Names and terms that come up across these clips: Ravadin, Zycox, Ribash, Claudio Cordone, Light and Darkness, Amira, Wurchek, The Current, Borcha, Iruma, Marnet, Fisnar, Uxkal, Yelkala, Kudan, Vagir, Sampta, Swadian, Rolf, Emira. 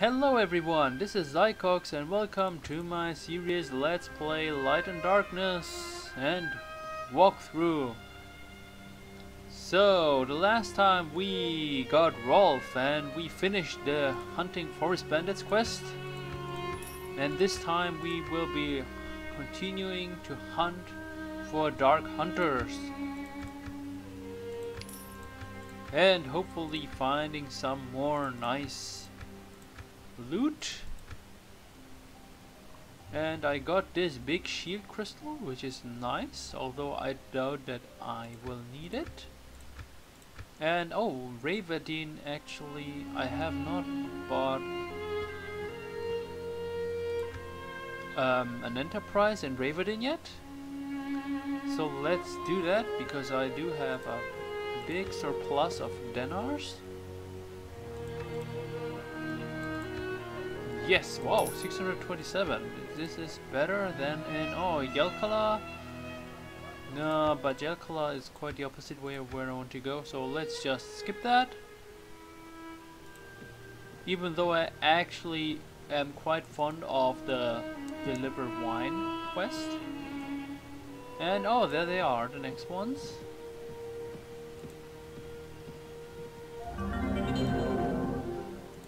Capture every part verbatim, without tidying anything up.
Hello everyone, this is Zycox and welcome to my series Let's Play Light and Darkness and Walkthrough. So, the last time we got Rolf and we finished the Hunting Forest Bandits quest. And this time we will be continuing to hunt for Dark Hunters. And hopefully finding some more nice loot. And I got this big shield crystal, which is nice, although I doubt that I will need it. And oh, Ravadin, actually I have not bought um, an enterprise in Ravadin yet, so let's do that because I do have a big surplus of denars. Yes, wow, six hundred twenty-seven. This is better than in, oh, Yelkala. No, but Yelkala is quite the opposite way of where I want to go, so let's just skip that. Even though I actually am quite fond of the Deliver Wine quest. And oh, there they are, the next ones.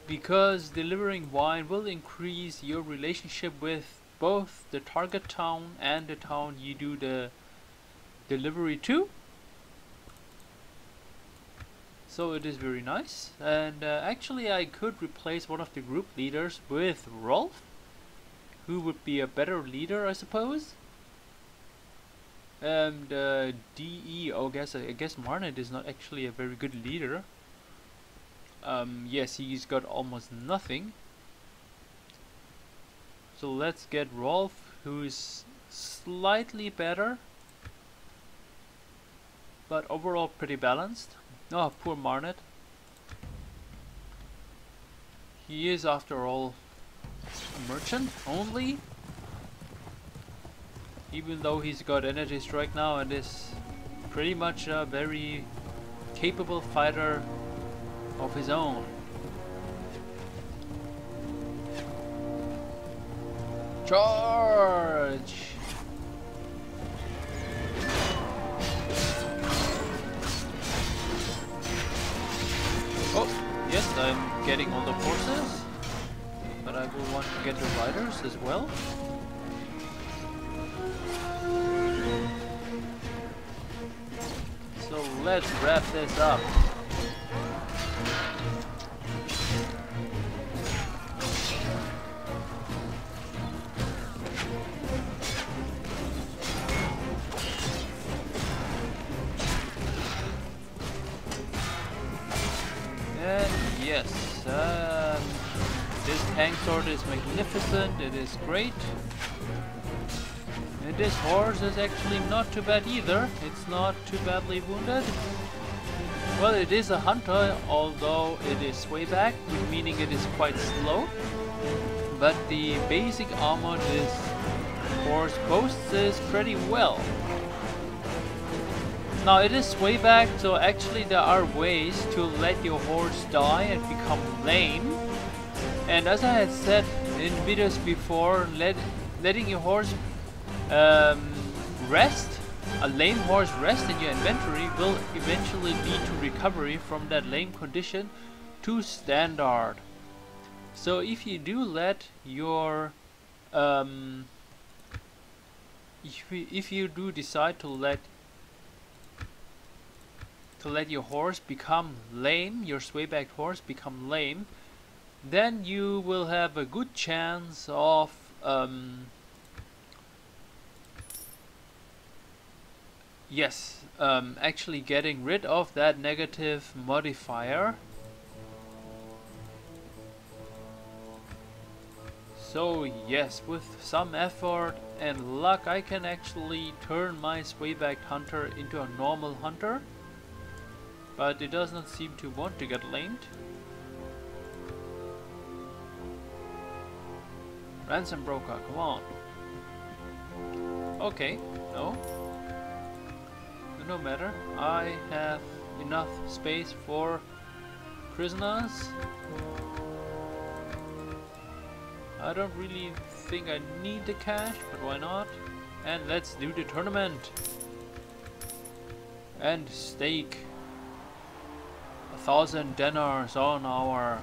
Because delivering wine will increase your relationship with both the target town and the town you do the delivery to. So it is very nice. And uh, actually I could replace one of the group leaders with Rolf, who would be a better leader, I suppose. And uh, D E, oh, I guess, I guess Marnet is not actually a very good leader. Um, yes, he's got almost nothing. So let's get Rolf, who's slightly better, but overall pretty balanced. Oh, poor Marnet. He is, after all, a merchant only. Even though he's got energy strike now and is pretty much a very capable fighter of his own. Charge! Oh, yes, I'm getting all the horses, but I will want to get the riders as well. So let's wrap this up. Yes, um, this tank sword is magnificent, it is great. And this horse is actually not too bad either, it's not too badly wounded. Well, it is a hunter, although it is way back, meaning it is quite slow. But the basic armor this horse boasts is pretty well. Now it is sway back, so actually there are ways to let your horse die and become lame. And as I had said in videos before, let, letting your horse um, rest, a lame horse rest in your inventory will eventually lead to recovery from that lame condition to standard. So if you do let your um, if, if you do decide to let to let your horse become lame, your sway-backed horse become lame, then you will have a good chance of um, yes, um, actually getting rid of that negative modifier. So yes, with some effort and luck I can actually turn my sway-backed hunter into a normal hunter. But it does not seem to want to get lamed. Ransom broker, come on. Okay, no. No matter. I have enough space for prisoners. I don't really think I need the cash, but why not? And let's do the tournament. And stake a thousand denars on our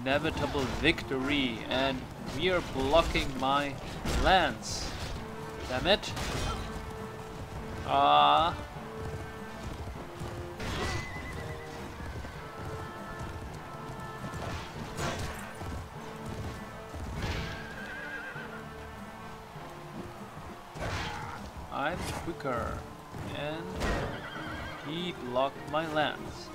inevitable victory. And we are blocking my lands. Damn it. Ah. Uh, I'm quicker, and he blocked my lands.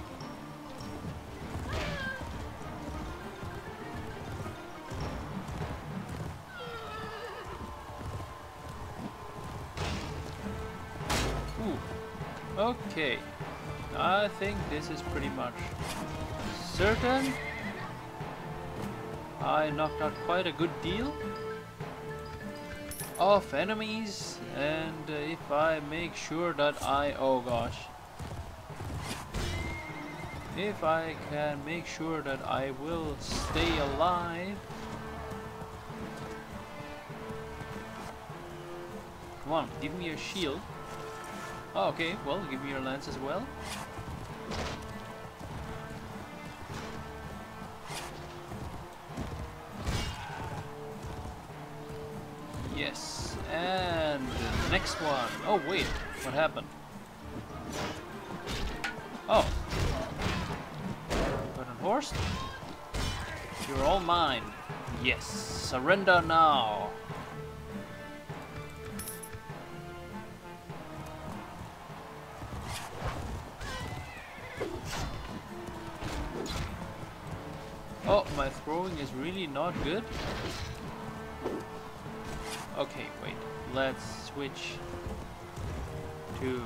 Ooh. Okay, I think this is pretty much certain. I knocked out quite a good deal of enemies, and if I make sure that I oh gosh if I can make sure that I will stay alive. Come on, give me a shield. Oh, okay, well, give me your lance as well. Yes, and the next one. Oh wait, what happened? Oh. Got unhorsed? You're all mine. Yes, surrender now. Oh, my throwing is really not good. Okay, wait, let's switch to...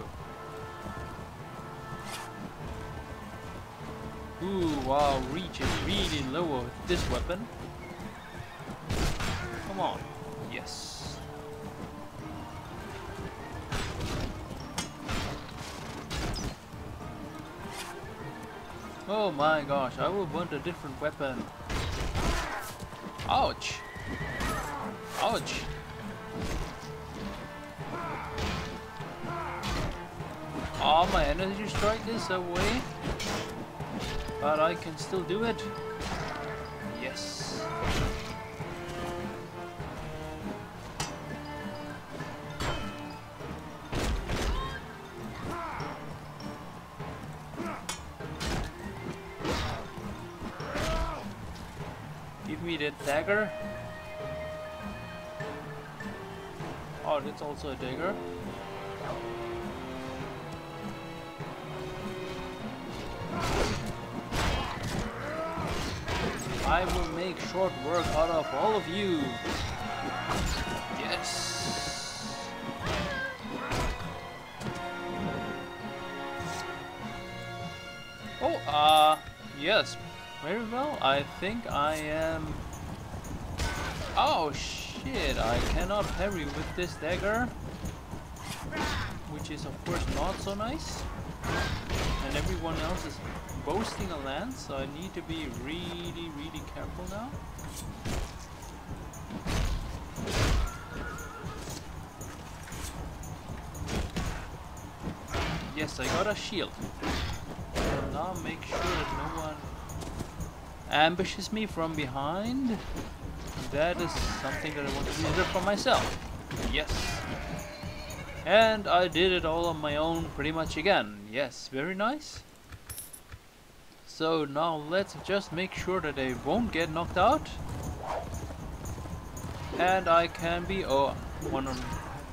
Ooh, wow, reach is really low with this weapon. Come on, yes. Oh my gosh, I will want a different weapon. Ouch! Ouch! Oh, my energy strike is away, but I can still do it. Yes. Give me that dagger. Oh, that's also a dagger. I will make short work out of all of you. Yes. Oh, uh, yes. Very well. I think I am... Oh, shit. I cannot parry with this dagger. Which is, of course, not so nice. And everyone else is... boasting a lance, so I need to be really, really careful now. Yes, I got a shield. So now make sure that no one ambushes me from behind. That is something that I want to consider for myself. Yes. And I did it all on my own pretty much again. Yes, very nice. So now let's just make sure that they won't get knocked out. And I can be oh one on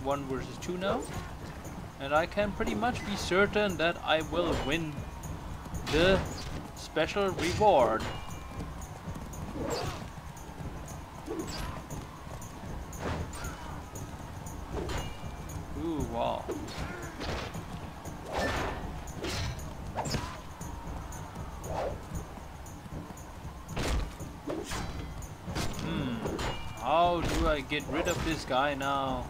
one versus two now. And I can pretty much be certain that I will win the special reward. Ooh, wow. How do I get rid of this guy now?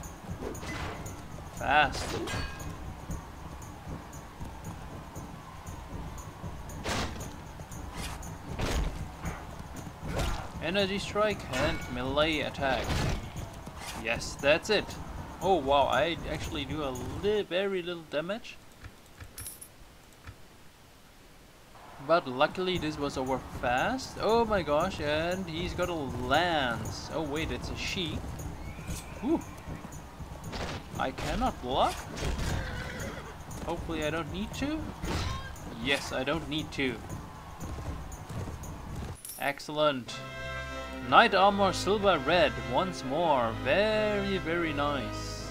Fast. Energy strike and melee attack. Yes, that's it. Oh wow, I actually do a li very little damage. But luckily this was over fast. Oh my gosh, and he's got a lance. Oh wait, it's a she. Whew. I cannot block. Hopefully I don't need to. Yes, I don't need to. Excellent. Knight armor silver red once more. Very, very nice.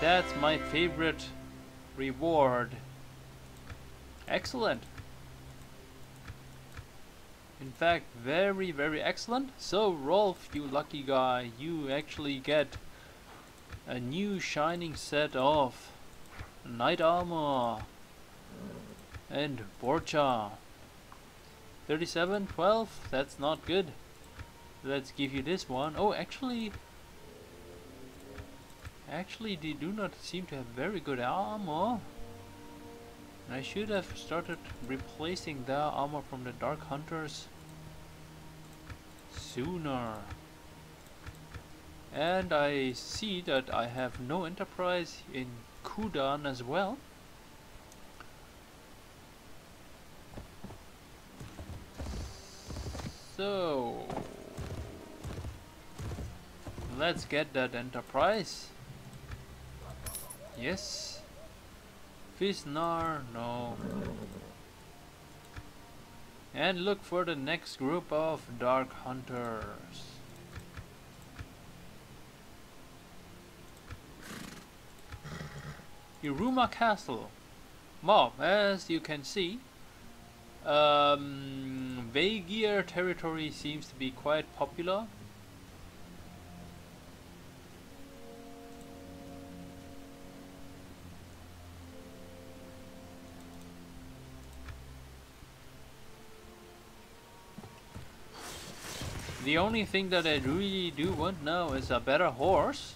That's my favorite reward. Excellent. In fact, very, very excellent. So Rolf, you lucky guy, you actually get a new shining set of knight armor and Borcha. thirty-seven, twelve, that's not good. Let's give you this one. Oh, actually, actually they do not seem to have very good armor. I should have started replacing the armor from the Dark Hunters sooner. And I see that I have no enterprise in Kudan as well. So let's get that enterprise. Yes. Fisnar, no. And look for the next group of Dark Hunters. Iruma Castle. Well, as you can see, um, Vagir territory seems to be quite popular. The only thing that I really do want now is a better horse.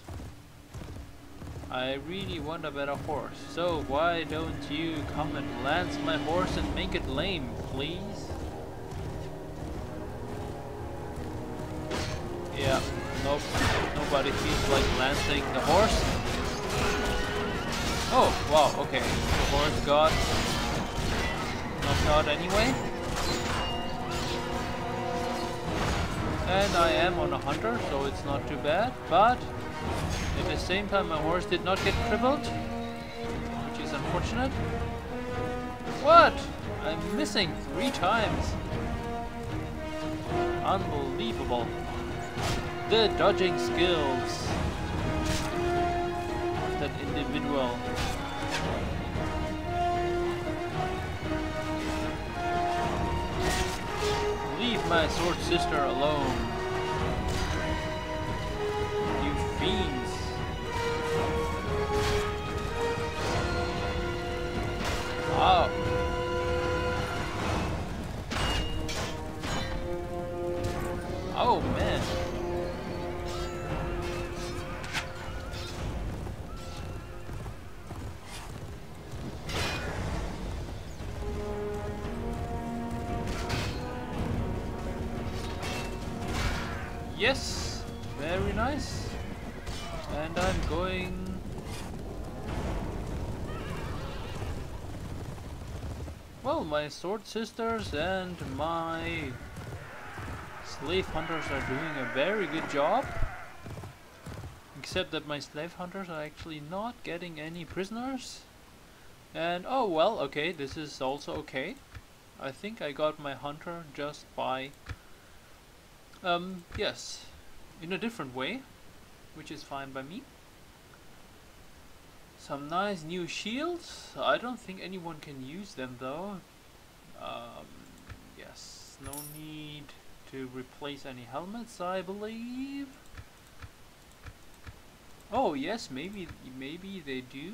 I really want a better horse. So why don't you come and lance my horse and make it lame, please? Yeah, nope. Nobody feels like lancing the horse. Oh, wow, okay. The horse got knocked out anyway. And I am on a hunter, so it's not too bad, but at the same time my horse did not get crippled, which is unfortunate. What? I'm missing three times. Unbelievable. The dodging skills of that individual. Leave my sword sister alone. You fiends. Wow. Oh man. Yes, very nice. And I'm going well, my sword sisters and my slave hunters are doing a very good job. Except that my slave hunters are actually not getting any prisoners. And oh well, okay, this is also okay. I think I got my hunter just by Um, yes, in a different way, which is fine by me. Some nice new shields. I don't think anyone can use them though. Um, yes, no need to replace any helmets, I believe. Oh yes, maybe, maybe they do.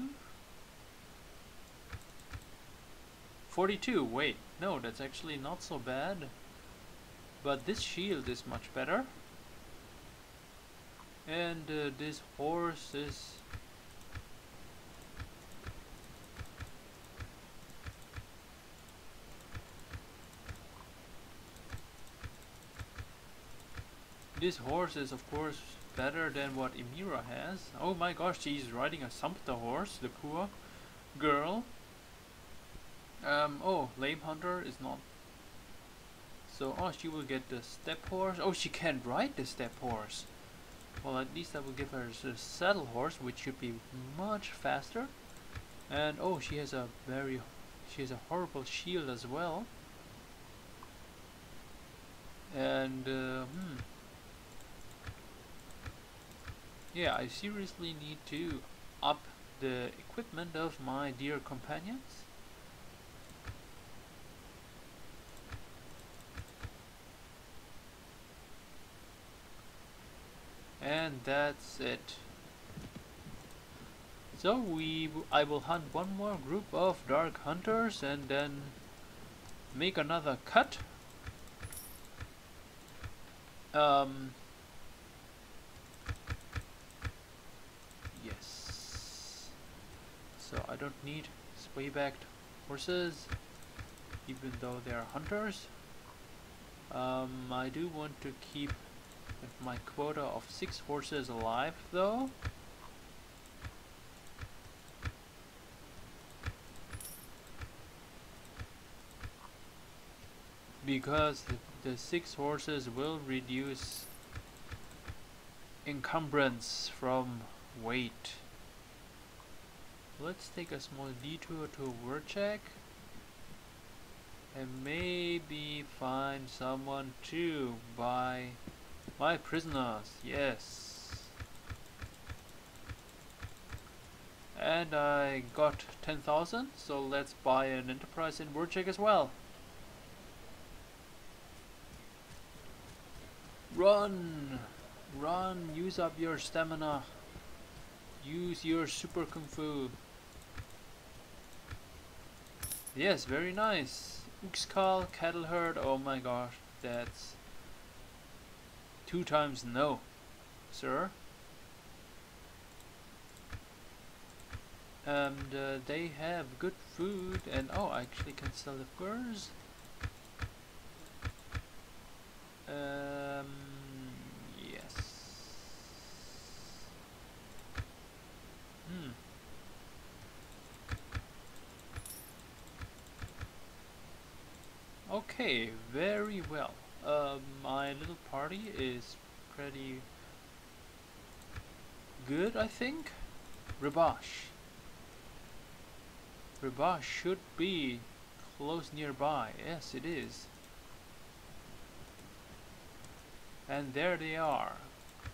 forty-two, wait, no, that's actually not so bad. But this shield is much better. And uh, this horse is This horse is of course better than what Emira has. Oh my gosh, she's riding a Sampta horse, the poor girl. Um, oh, Lame Hunter is not. So, oh, she will get the step horse. Oh, she can ride the step horse. Well, at least I will give her the saddle horse, which should be much faster. And oh, she has a very, she has a horrible shield as well. And uh, hmm. Yeah, I seriously need to up the equipment of my dear companions. And that's it. So we, w I will hunt one more group of dark hunters and then make another cut. Um. Yes. So I don't need sway-backed horses, even though they are hunters. Um, I do want to keep my quota of six horses alive though. Because the, the six horses will reduce encumbrance from weight. Let's take a small detour to Wurchek and maybe find someone to buy my prisoners, yes. And I got ten thousand, so let's buy an enterprise in Wurchek as well. Run! Run! Use up your stamina. Use your super kung fu. Yes, very nice. Uxkal, cattle herd, oh my gosh, that's... Two times no, sir. And uh, they have good food, and oh, I actually can sell the furs. Um, yes. Hmm. Okay, very well. Uh, my little party is pretty good, I think. Ribash. Ribash should be close nearby. Yes, it is. And there they are.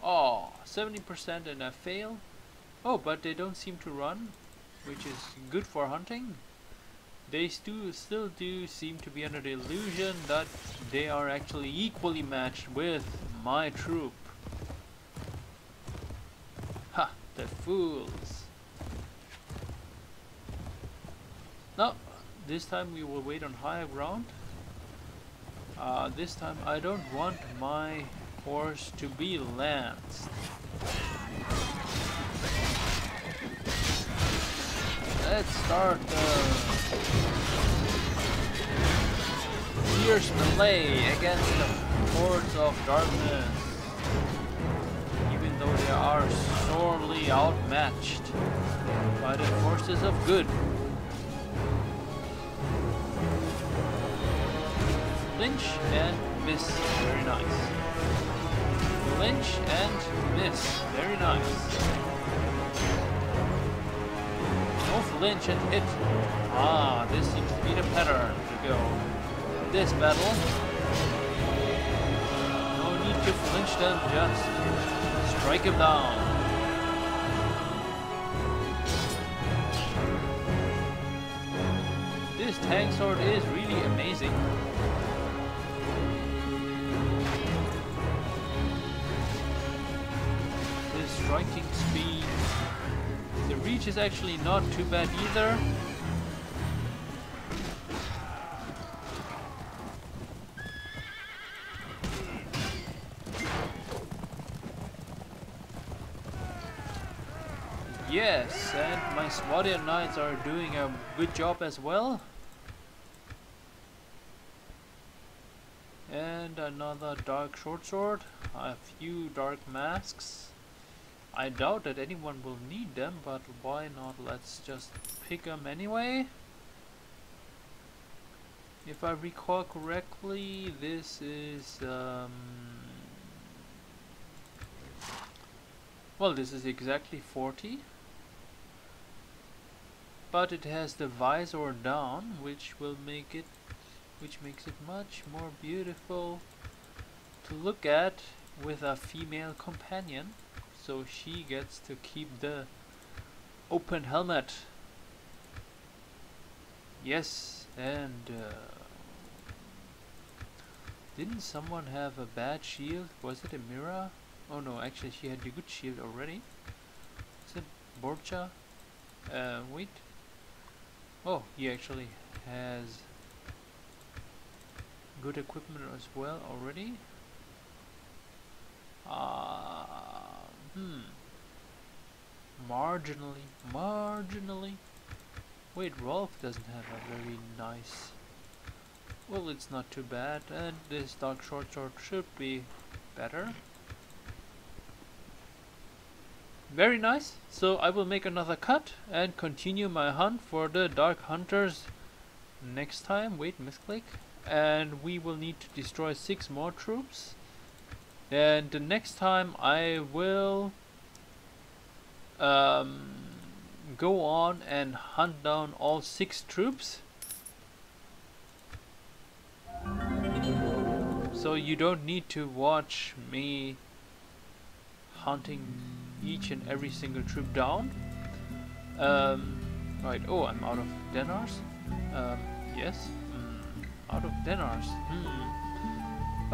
Oh, seventy percent and I fail. Oh, but they don't seem to run, which is good for hunting. They stu still do seem to be under the illusion that they are actually equally matched with my troop. Ha! The fools! Now, this time we will wait on higher ground. Uh, this time I don't want my horse to be lanced. Let's start the... fierce melee against the hordes of darkness, even though they are sorely outmatched by the forces of good. Flinch and miss, very nice. Flinch and miss, very nice. Lynch and hit. Ah, this seems to be the pattern to go. This battle. No need to flinch them, just strike them down. This tank sword is really amazing. This striking speed. The reach is actually not too bad either. Yes, and my Swadian knights are doing a good job as well. And another dark short sword, a few dark masks. I doubt that anyone will need them, but why not? Let's just pick them anyway. If I recall correctly, this is um, well, this is exactly forty, but it has the visor down, which will make it, which makes it much more beautiful to look at with a female companion. So she gets to keep the open helmet. Yes, and uh, didn't someone have a bad shield? Was it Amira? Oh no, actually she had the good shield already. Is it Borcha? Uh, wait. Oh, he actually has good equipment as well already. Uh, hmm. Marginally, marginally. Wait, Rolf doesn't have a very nice... Well, it's not too bad, and this dark short sword should be better. Very nice. So I will make another cut and continue my hunt for the dark hunters next time. Wait, misclick. And we will need to destroy six more troops, and the next time I will um, go on and hunt down all six troops, so you don't need to watch me hunting each and every single troop down. Um, right, oh, I'm out of denars. Um, yes, out of denars. Hmm.